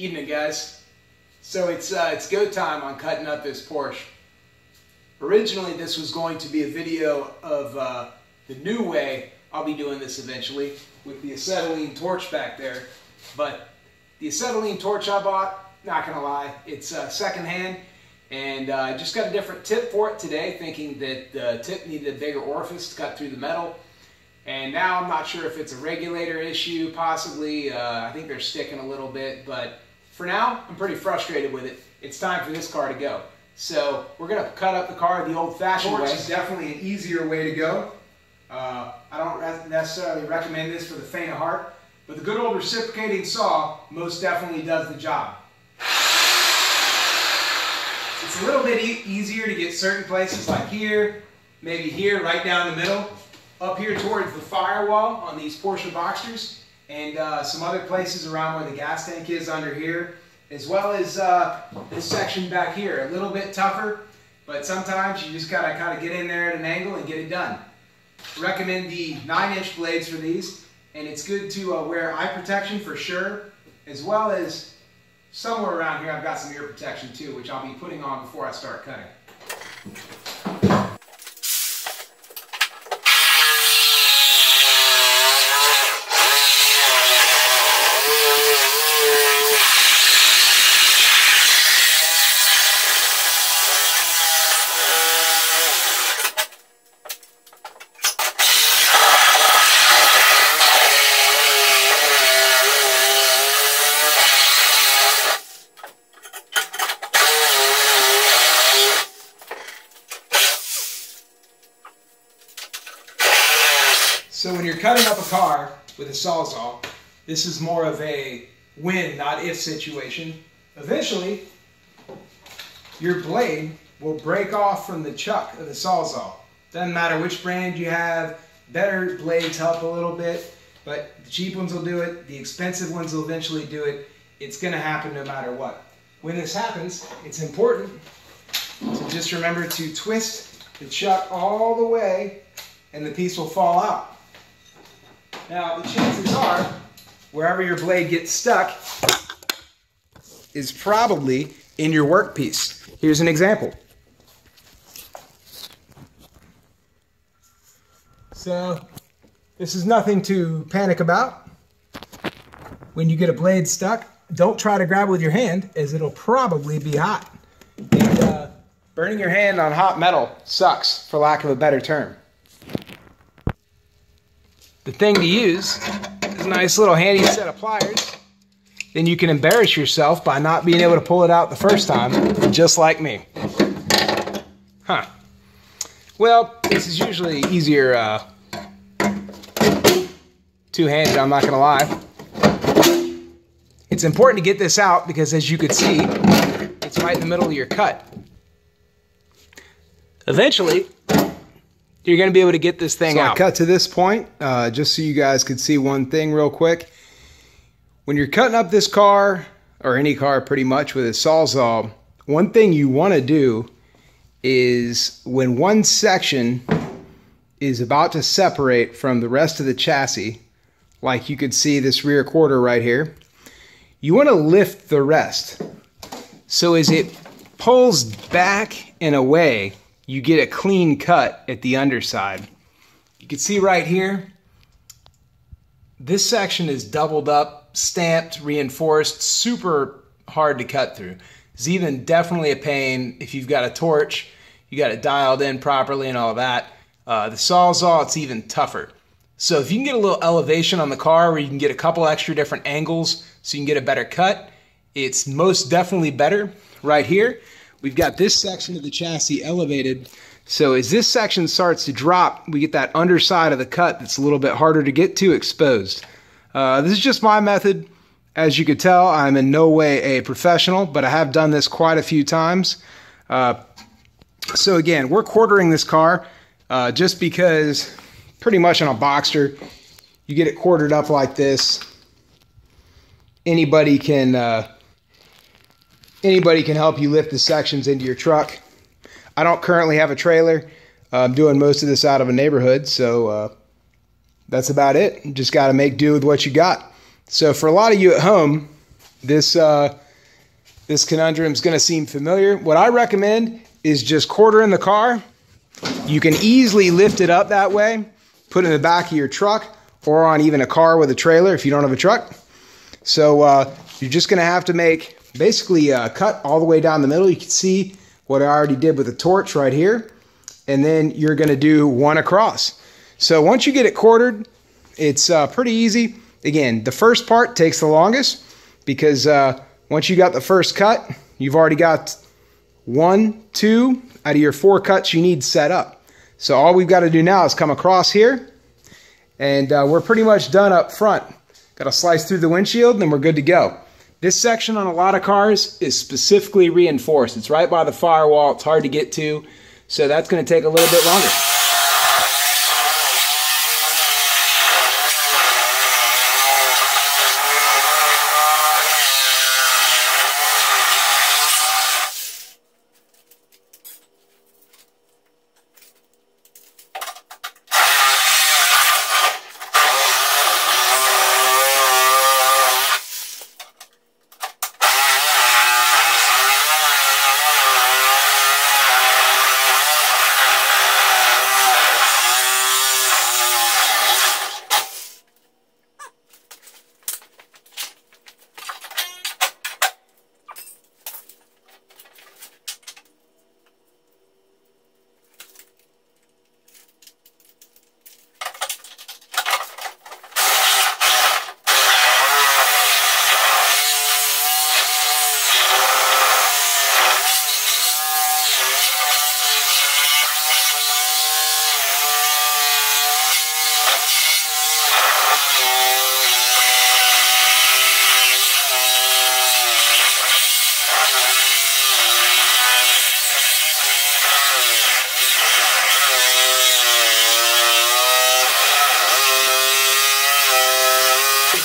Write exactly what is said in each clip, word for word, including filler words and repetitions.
Evening, guys. So it's uh, it's go time on cutting up this Porsche. Originally, this was going to be a video of uh, the new way I'll be doing this eventually with the acetylene torch back there. But the acetylene torch I bought, not gonna lie, it's uh, secondhand, and I uh, just got a different tip for it today, thinking that the tip needed a bigger orifice to cut through the metal. And now I'm not sure if it's a regulator issue, possibly. Uh, I think they're sticking a little bit, but for now, I'm pretty frustrated with it. It's time for this car to go. So we're going to cut up the car the old-fashioned way. Torch is definitely an easier way to go. Uh, I don't necessarily recommend this for the faint of heart, but the good old reciprocating saw most definitely does the job. It's a little bit e easier to get certain places like here, maybe here, right down the middle, up here towards the firewall on these Porsche Boxsters, and uh, some other places around where the gas tank is under here, as well as uh, this section back here. A little bit tougher, but sometimes you just gotta kind of get in there at an angle and get it done. Recommend the nine inch blades for these, and it's good to uh, wear eye protection for sure, as well as somewhere around here I've got some ear protection too, which I'll be putting on before I start cutting. So when you're cutting up a car with a Sawzall, this is more of a when, not if situation. Eventually, your blade will break off from the chuck of the Sawzall. Doesn't matter which brand you have, better blades help a little bit, but the cheap ones will do it, the expensive ones will eventually do it. It's gonna happen no matter what. When this happens, it's important to just remember to twist the chuck all the way and the piece will fall out. Now, the chances are, wherever your blade gets stuck is probably in your workpiece. Here's an example. So, this is nothing to panic about. When you get a blade stuck, don't try to grab it with your hand, as it'll probably be hot. And, uh, burning your hand on hot metal sucks, for lack of a better term. The thing to use is a nice little handy set of pliers. Then you can embarrass yourself by not being able to pull it out the first time, just like me. Huh. Well, this is usually easier uh, two-handed, I'm not going to lie. It's important to get this out because, as you could see, it's right in the middle of your cut. Eventually, you're going to be able to get this thing out. So I cut to this point, uh, just so you guys could see one thing real quick. When you're cutting up this car, or any car pretty much with a Sawzall, one thing you want to do is when one section is about to separate from the rest of the chassis, like you could see this rear quarter right here, you want to lift the rest. So as it pulls back and away, you get a clean cut at the underside. You can see right here, this section is doubled up, stamped, reinforced, super hard to cut through. It's even definitely a pain if you've got a torch, you got it dialed in properly and all that. Uh, the Sawzall, it's even tougher. So if you can get a little elevation on the car where you can get a couple extra different angles so you can get a better cut, it's most definitely better right here. We've got this section of the chassis elevated, so as this section starts to drop, we get that underside of the cut that's a little bit harder to get to exposed. Uh, this is just my method. As you could tell, I'm in no way a professional, but I have done this quite a few times. Uh, so again, we're quartering this car uh, just because pretty much on a Boxster, you get it quartered up like this. Anybody can... Uh, Anybody can help you lift the sections into your truck. I don't currently have a trailer. I'm doing most of this out of a neighborhood, so uh, that's about it. You just got to make do with what you got. So for a lot of you at home, This uh, this conundrum is going to seem familiar. What I recommend is just quartering the car. You can easily lift it up that way, put it in the back of your truck, or on even a car with a trailer if you don't have a truck. So uh, you're just going to have to make basically a cut all the way down the middle. You can see what I already did with the torch right here. And then you're going to do one across. So once you get it quartered, it's uh, pretty easy. Again, the first part takes the longest because uh, once you got the first cut, you've already got one, two out of your four cuts you need set up. So all we've got to do now is come across here, and uh, we're pretty much done up front. Got to slice through the windshield, and then we're good to go. This section on a lot of cars is specifically reinforced. It's right by the firewall. It's hard to get to, so that's going to take a little bit longer.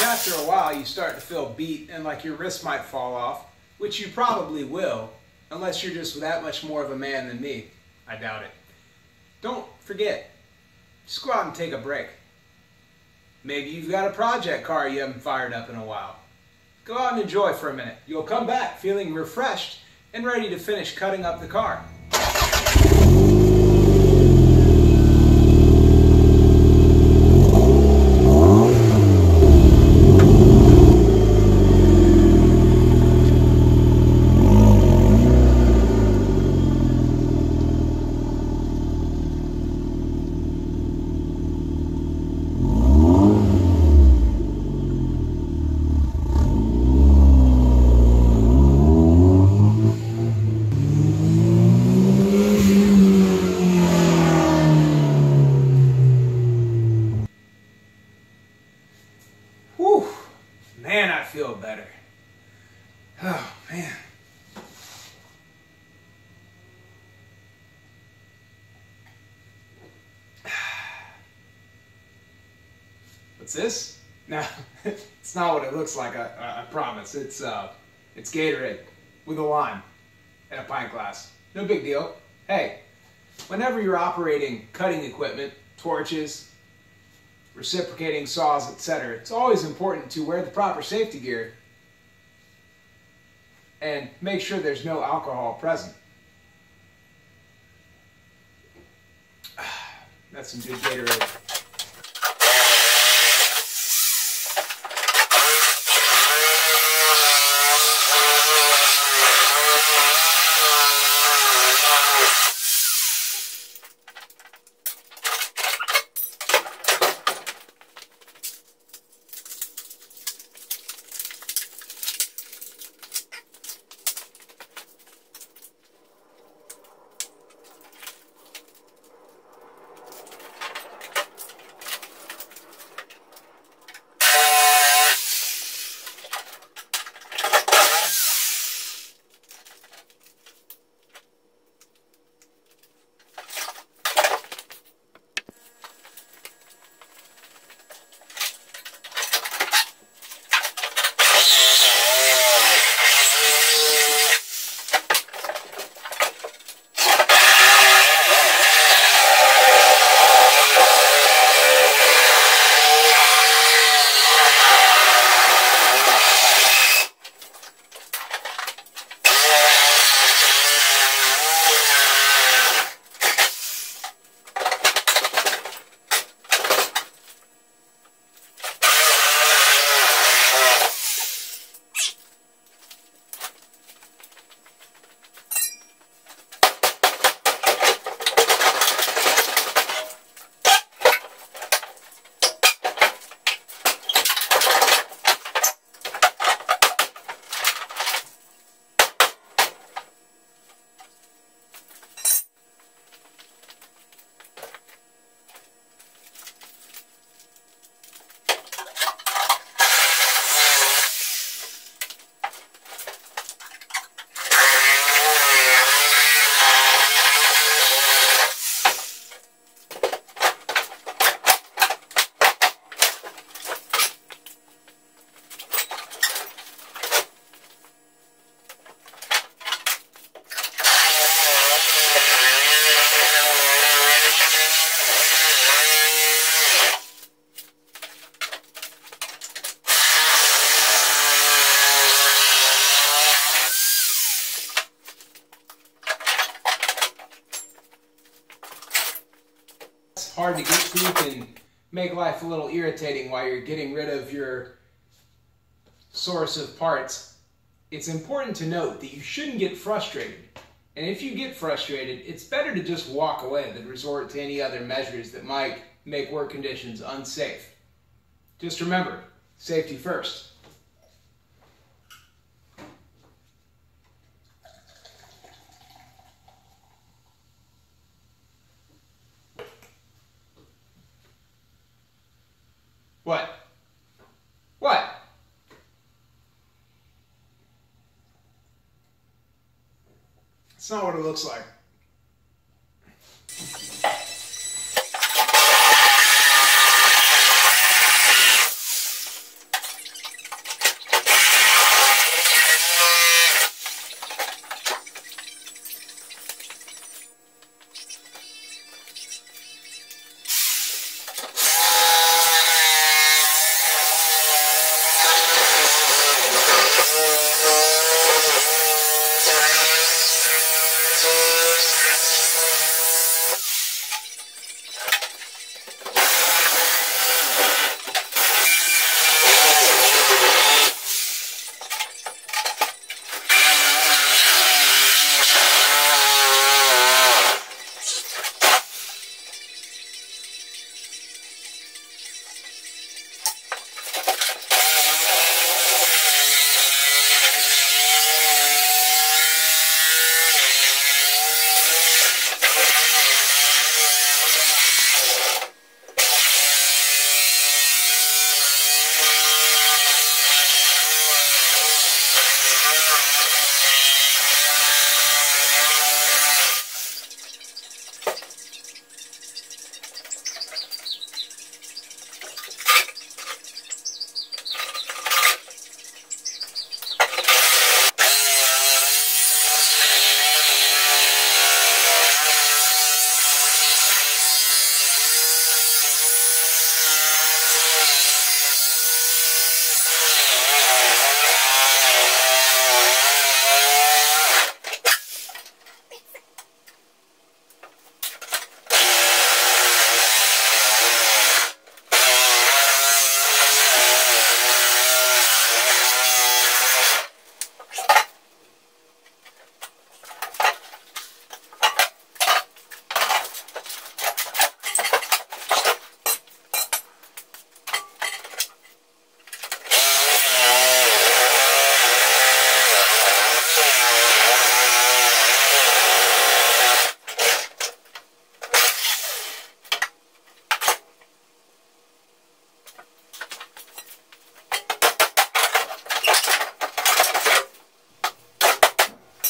After a while, you start to feel beat and like your wrist might fall off, which you probably will, unless you're just that much more of a man than me. I doubt it. Don't forget, just go out and take a break. Maybe you've got a project car you haven't fired up in a while. Go out and enjoy for a minute. You'll come back feeling refreshed and ready to finish cutting up the car. Man, I feel better. Oh, man. What's this? No, it's not what it looks like, I, I promise. It's, uh, it's Gatorade with a lime and a pint glass. No big deal. Hey, whenever you're operating cutting equipment, torches, reciprocating saws, et cetera, it's always important to wear the proper safety gear and make sure there's no alcohol present. That's some good Gatorade. make life a little irritating while you're getting rid of your source of parts, it's important to note that you shouldn't get frustrated. And if you get frustrated, it's better to just walk away than resort to any other measures that might make work conditions unsafe. Just remember, safety first. What? What? It's not what it looks like.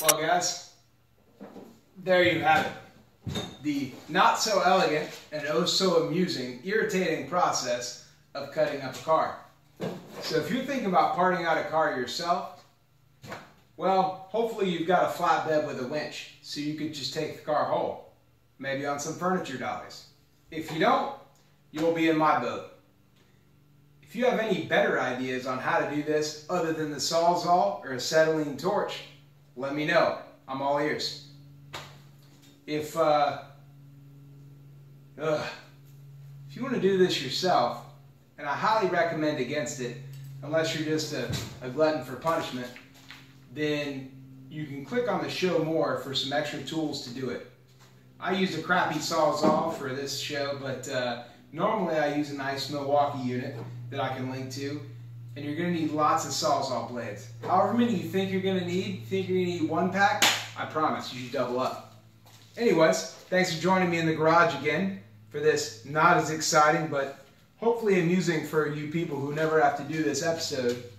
Well, guys, there you have it. The not so elegant and oh so amusing, irritating process of cutting up a car. So if you're thinking about parting out a car yourself, well, hopefully you've got a flatbed with a winch so you could just take the car whole, maybe on some furniture dollies. If you don't, you'll be in my boat. If you have any better ideas on how to do this other than the Sawzall or acetylene torch, let me know. I'm all ears. If, uh, ugh, if you want to do this yourself, and I highly recommend against it, unless you're just a, a glutton for punishment, then you can click on the show more for some extra tools to do it. I used a crappy Sawzall for this show, but uh, normally I use a nice Milwaukee unit that I can link to. And you're going to need lots of Sawzall blades. However many you think you're going to need, think you're going to need one pack, I promise you should double up. Anyways, thanks for joining me in the garage again for this not as exciting, but hopefully amusing for you people who never have to do this episode.